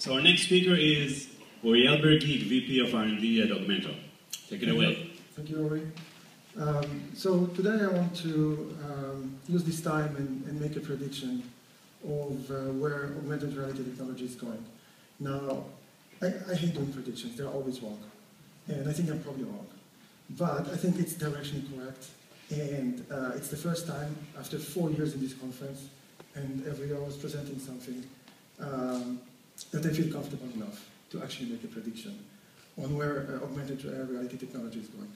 So our next speaker is Oriel Bergig, VP of R&D at Augmento. Take it away. Thank you, Ori. So today I want to use this time and make a prediction of where augmented reality technology is going. Now, I hate doing predictions. They're always wrong. And I think I'm probably wrong. But I think it's directionally correct. And it's the first time after 4 years in this conference, and every year I was presenting something, that I feel comfortable enough to actually make a prediction on where augmented reality technology is going.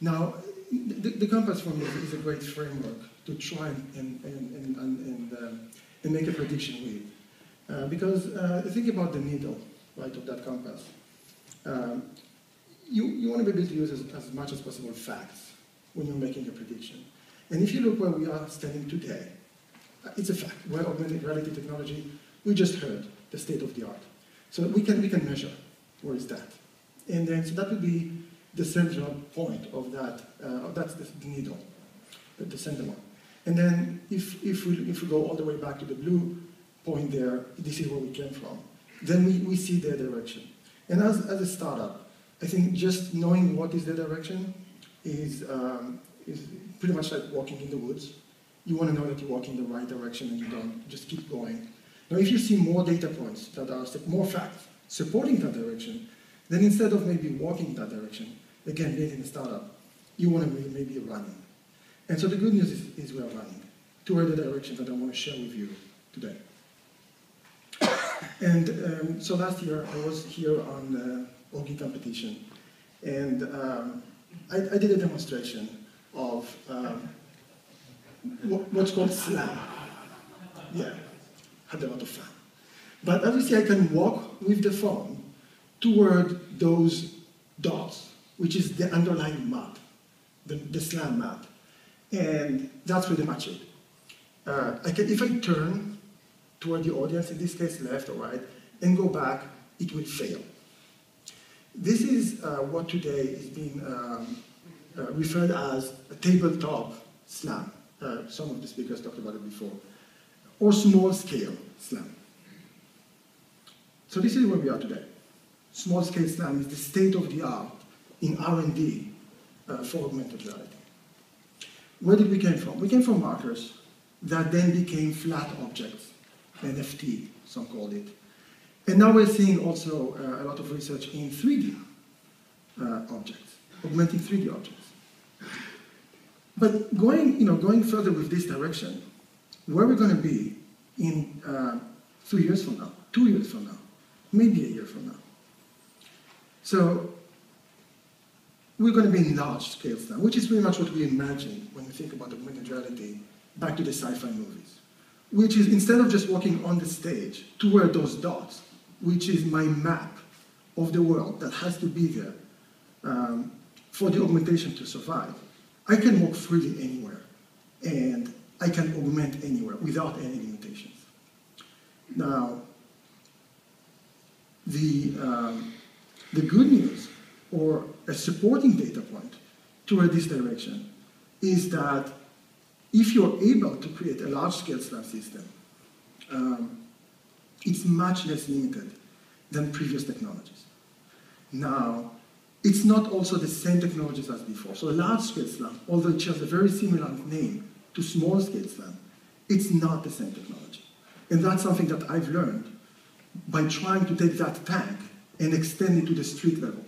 Now, the Compass for me is a great framework to try and make a prediction with. Because think about the needle, right, of that compass. You want to be able to use as much as possible facts when you're making a prediction. And if you look where we are standing today, it's a fact. Where augmented reality technology, we just heard the state of the art. So we can measure where is that. And then, so that would be the central point of that, that's the needle, the central one. And then if we go all the way back to the blue point there, this is where we came from. Then we see their direction. And as a startup, I think just knowing what is the direction is pretty much like walking in the woods. You want to know that you walk in the right direction and you don't just keep going. Now, if you see more data points that are more facts supporting that direction, then instead of maybe walking that direction, again, being in a startup, you want to maybe running. And so the good news is we are running toward the direction that I want to share with you today. And so last year, I was here on the Augie competition. And I did a demonstration of what's called SLAM. Yeah, had a lot of fun. But obviously, I can walk with the phone toward those dots, which is the underlying map, the SLAM map. And that's pretty much it. If I turn toward the audience, in this case left or right, and go back, it will fail. This is what today is being referred as a tabletop SLAM. Some of the speakers talked about it before. Or small-scale SLAM. So this is where we are today. Small-scale SLAM is the state of the art in R&D for augmented reality. Where did we come from? We came from markers that then became flat objects, NFT, some called it. And now we're seeing also a lot of research in 3D objects, augmenting 3D objects. But going further with this direction, where we're going to be in 3 years from now, 2 years from now, maybe a year from now. So we're going to be in large scales now, which is pretty much what we imagine when we think about augmented reality back to the sci-fi movies, which is instead of just walking on the stage toward those dots, which is my map of the world that has to be there for the augmentation to survive, I can walk freely anywhere, and I can augment anywhere without any limitations. Now, the good news, or a supporting data point toward this direction, is that if you're able to create a large-scale SLAM system, it's much less limited than previous technologies. Now, it's not also the same technologies as before. So large-scale SLAM, although it shares a very similar name to small-scale SLAM, it's not the same technology. And that's something that I've learned by trying to take that tank and extend it to the street level.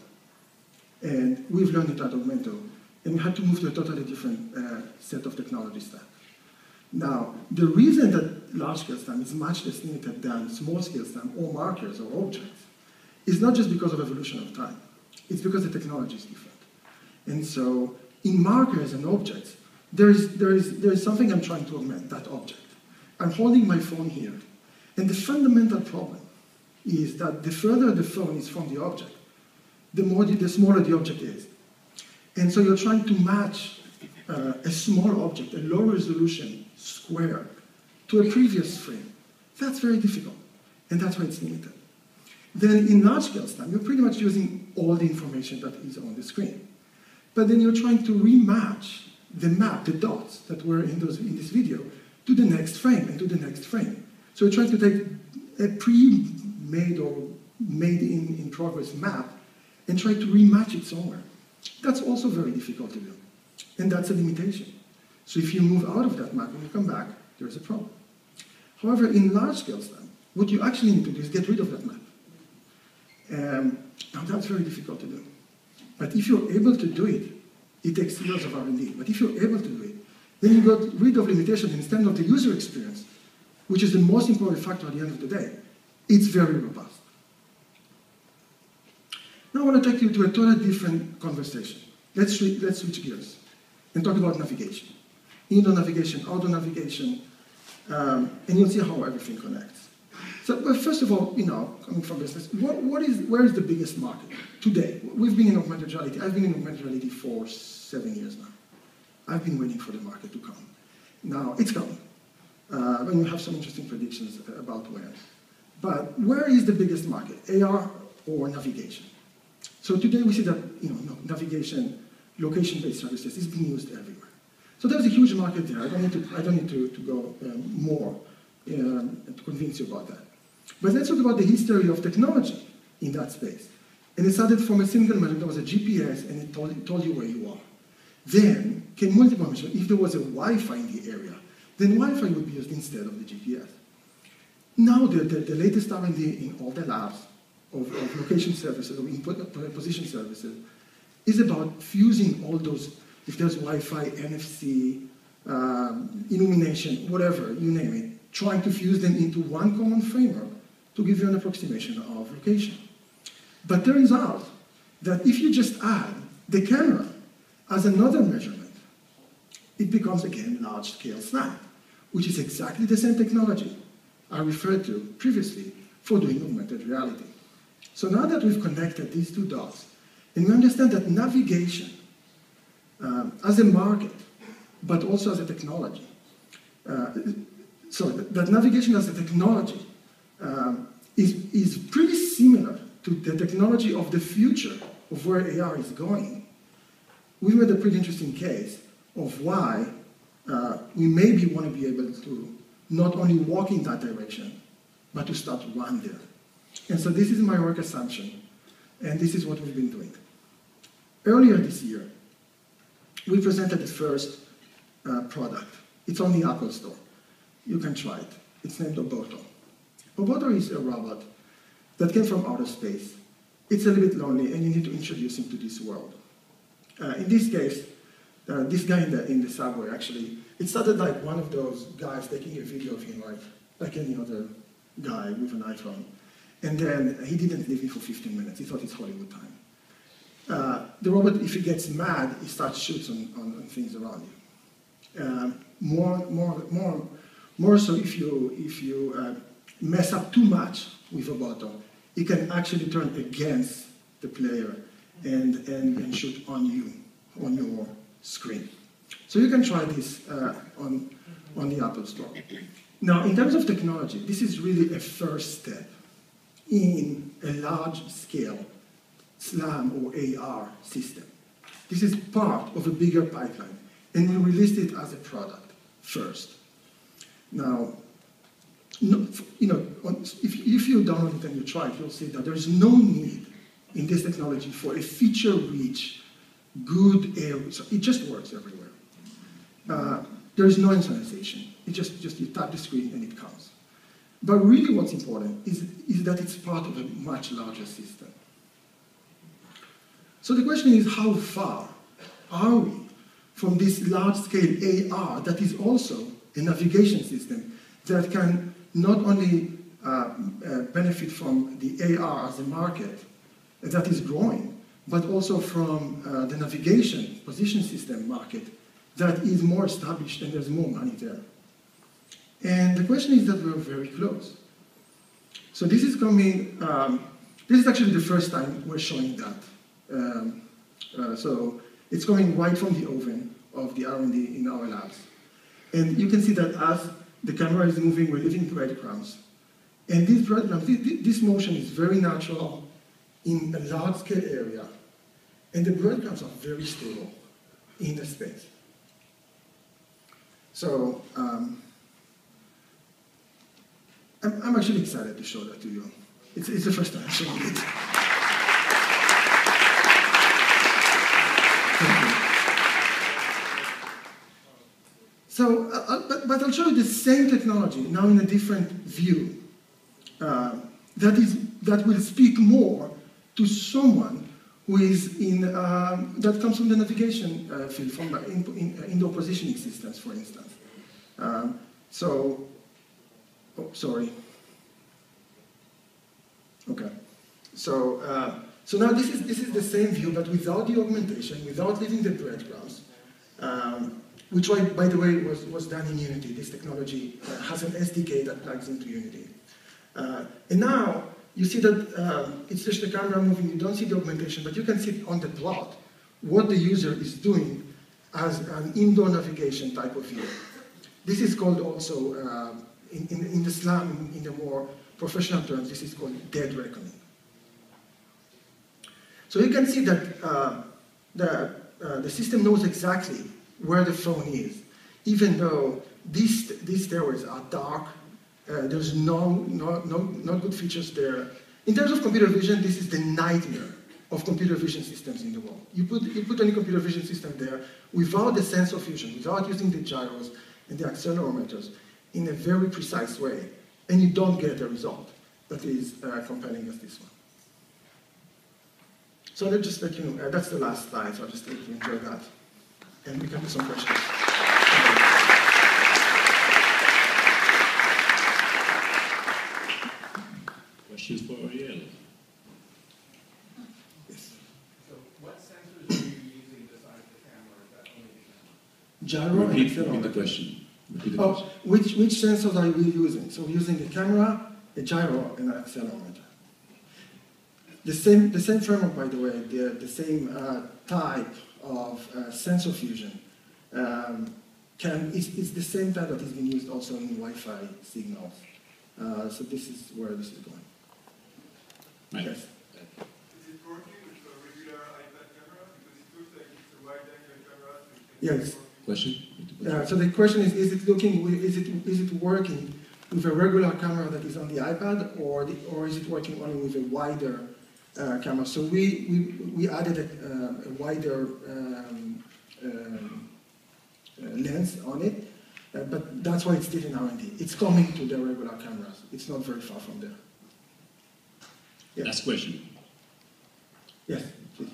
And we've learned it at Augmento, and we had to move to a totally different set of technology stack. Now, the reason that large-scale SLAM is much less limited than small-scale SLAM or markers or objects is not just because of evolution of time. It's because the technology is different. And so, in markers and objects, there is something I'm trying to augment, that object. I'm holding my phone here, and the fundamental problem is that the further the phone is from the object, the smaller the object is. And so you're trying to match a small object, a low resolution square, to a previous frame. That's very difficult, and that's why it's limited. Then in large-scale SLAM, you're pretty much using all the information that is on the screen. But then you're trying to rematch the map, the dots that were in this video, to the next frame and to the next frame. So you're trying to take a pre made or made in progress map and try to rematch it somewhere. That's also very difficult to do. And that's a limitation. So if you move out of that map and you come back, there's a problem. However, in large-scale SLAM, what you actually need to do is get rid of that map. Now that's very difficult to do. But if you're able to do it, it takes years of R&D. But if you're able to do it, then you got rid of limitation instead of the user experience, which is the most important factor at the end of the day. It's very robust. Now I want to take you to a totally different conversation. Let's switch gears and talk about navigation. Indoor navigation, outdoor navigation, and you'll see how everything connects. So, well, first of all, you know, coming from business, where is the biggest market today? We've been in augmented reality. I've been in augmented reality for 7 years now. I've been waiting for the market to come. Now, it's coming. And we have some interesting predictions about where. But where is the biggest market, AR or navigation? So today we see that, you know, navigation, location-based services is being used everywhere. So there's a huge market there. I don't need to go more to convince you about that. But let's talk about the history of technology in that space. And it started from a single measure. There was a GPS, and it told you where you are. Then came multiple measures. If there was a Wi-Fi in the area, then Wi-Fi would be used instead of the GPS. Now the latest R&D in all the labs of location services, of input position services, is about fusing all those, if there's Wi-Fi, NFC, illumination, whatever, you name it, trying to fuse them into one common framework to give you an approximation of location. But turns out that if you just add the camera as another measurement, it becomes, again, large-scale SLAM, which is exactly the same technology I referred to previously for doing augmented reality. So now that we've connected these two dots, and we understand that navigation as a market, but also as a technology, that navigation as a technology is pretty similar to the technology of the future of where AR is going, we've made a pretty interesting case of why we maybe want to be able to not only walk in that direction, but to start to run there. And so this is my work assumption, and this is what we've been doing. Earlier this year, we presented the first product. It's on the Apple Store. You can try it. It's named Oboto. Oboto is a robot that came from outer space. It's a little bit lonely, and you need to introduce him to this world. In this case, this guy in the subway, actually, it started like one of those guys taking a video of him, like any other guy with an iPhone. And then he didn't leave me for 15 minutes. He thought it's Hollywood time. The robot, if he gets mad, he starts shoots on things around you. More so if you mess up too much with Oboto, he can actually turn against the player and shoot on you, on your screen. So you can try this on the Apple Store. Now, in terms of technology, this is really a first step in a large-scale SLAM or AR system. This is part of a bigger pipeline, and we released it as a product first. Now, if you download it and you try it, you'll see that there's no need in this technology for a feature-rich, good area. So it just works everywhere. There's no instrumentalization. It just you tap the screen and it comes. But really what's important is that it's part of a much larger system. So the question is, how far are we from this large-scale AR that is also a navigation system that can not only benefit from the AR as a market that is growing, but also from the navigation position system market that is more established and there's more money there. And the question is that we're very close. So this is coming, this is actually the first time we're showing that. So it's coming right from the oven of the R&D in our labs. And you can see that as the camera is moving, we're leaving breadcrumbs. And these breadcrumbs, this motion is very natural in a large-scale area. And the breadcrumbs are very stable in the space. So, I'm actually excited to show that to you. It's the first time. So so, but I'll show you the same technology, now in a different view, that will speak more to someone who is in, that comes from the navigation field, from the indoor positioning systems, for instance. Oh, sorry. Okay. So, now this is the same view, but without the augmentation, without leaving the breadcrumbs, which, by the way, was done in Unity. This technology has an SDK that plugs into Unity. And now, you see that it's just the camera moving. You don't see the augmentation, but you can see on the plot what the user is doing as an indoor navigation type of view. This is called also, in the SLAM, in the more professional terms, this is called dead reckoning. So you can see that the system knows exactly where the phone is, even though these stairways are dark. There's not good features there. In terms of computer vision, this is the nightmare of computer vision systems in the world. You put any computer vision system there without the sensor fusion, without using the gyros and the accelerometers in a very precise way, and you don't get a result that is compelling as this one. So I'll just let you know, that's the last slide, so I'll just let you enjoy that. And we can do some questions. Questions for Oriel? Yes. So, what sensors are you using besides the camera that only the camera? Gyro. Repeat the question. Oh, which sensors are we using? So, we're using a camera, a gyro, and an accelerometer. The same framework, by the way, the same type of sensor fusion it's the same type that has been used also in Wi-Fi signals. So this is where this is going. Right. Yes. Is it working with a regular iPad camera? Because it looks like it's a wide-angle camera. Yes. Question? So the question is it working with a regular camera that is on the iPad, or is it working only with a wider camera? So we added a wider lens on it, but that's why it's still in R&D. It's coming to the regular cameras. It's not very far from there. Yeah. Last question. Yes, please.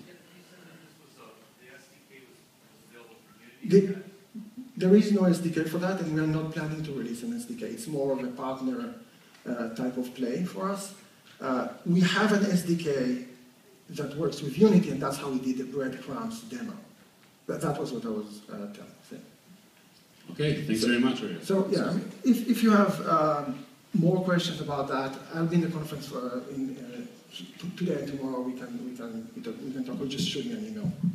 There is no SDK for that, and we are not planning to release an SDK. It's more of a partner type of play for us. We have an SDK that works with Unity, and that's how we did the breadcrumbs demo. That was what I was saying. Okay, thanks very much, Oriel. So, yeah, I mean, if you have more questions about that, I'll be in the conference today and tomorrow. We can talk, or just shoot me an email.